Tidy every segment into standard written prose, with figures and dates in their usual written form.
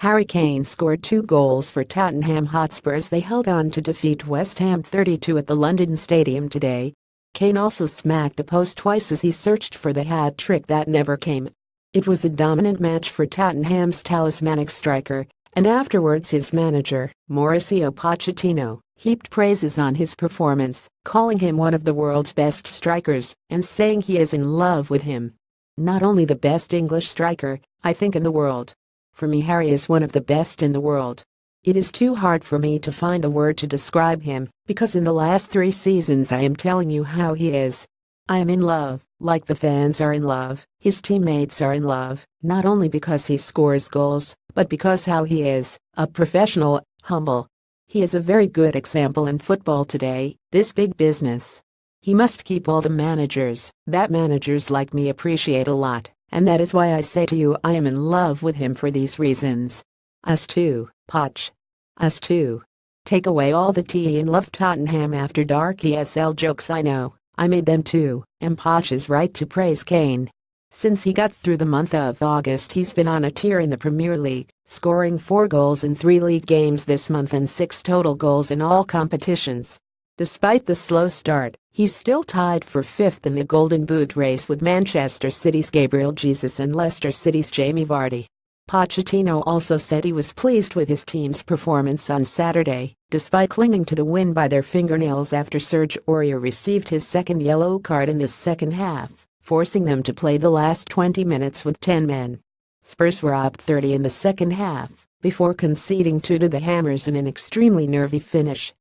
Harry Kane scored 2 goals for Tottenham Hotspur as they held on to defeat West Ham 3-2 at the London Stadium today. Kane also smacked the post twice as he searched for the hat-trick that never came. It was a dominant match for Tottenham's talismanic striker, and afterwards his manager, Mauricio Pochettino, heaped praises on his performance, calling him one of the world's best strikers and saying he is in love with him. "Not only the best English striker, I think, in the world. For me, Harry is one of the best in the world. It is too hard for me to find a word to describe him, because in the last 3 seasons I am telling you how he is. I am in love, like the fans are in love, his teammates are in love, not only because he scores goals, but because how he is, a professional, humble. He is a very good example in football today, this big business. He must keep all the managers, that managers like me appreciate a lot, and that is why I say to you I am in love with him for these reasons. Us too, Poch. Us too. Take away all the tea and love Tottenham after dark ESL jokes, I know, I made them too, and Poch is right to praise Kane. Since he got through the month of August he's been on a tear in the Premier League, scoring 4 goals in 3 league games this month and 6 total goals in all competitions. Despite the slow start, he's still tied for 5th in the Golden Boot race with Manchester City's Gabriel Jesus and Leicester City's Jamie Vardy. Pochettino also said he was pleased with his team's performance on Saturday, despite clinging to the win by their fingernails after Serge Aurier received his 2nd yellow card in the second half, forcing them to play the last 20 minutes with 10 men. Spurs were up 30 in the second half, before conceding 2 to the Hammers in an extremely nervy finish.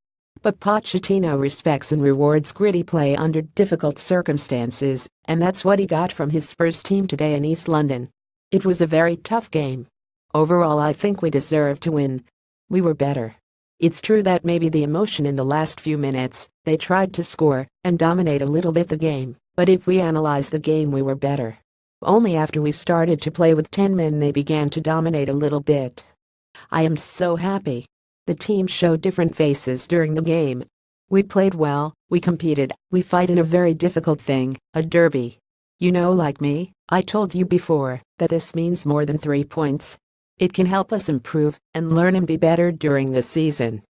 But Pochettino respects and rewards gritty play under difficult circumstances, and that's what he got from his Spurs team today in East London. It was a very tough game. Overall, I think we deserved to win. We were better. It's true that maybe the emotion in the last few minutes, they tried to score and dominate a little bit the game. But if we analyze the game we were better. Only after we started to play with 10 men they began to dominate a little bit. I am so happy. The team showed different faces during the game. We played well, we competed, we fight in a very difficult thing, a derby. You know, like me, I told you before that this means more than 3 points. It can help us improve and learn and be better during the season.